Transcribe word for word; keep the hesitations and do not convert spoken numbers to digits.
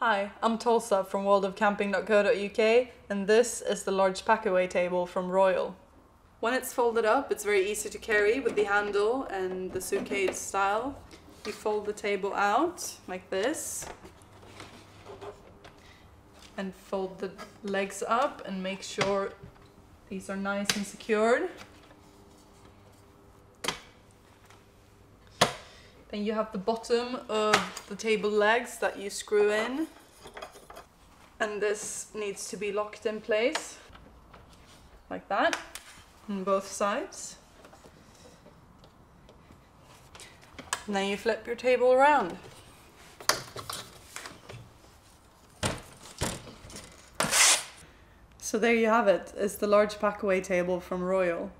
Hi, I'm Tulsa from world of camping dot co dot U K and this is the large packaway table from Royal. When it's folded up, it's very easy to carry with the handle and the suitcase style. You fold the table out like this and fold the legs up and make sure these are nice and secured. And you have the bottom of the table legs that you screw in, and this needs to be locked in place like that on both sides, and then you flip your table around. So there you have it, it's the large packaway table from Royal.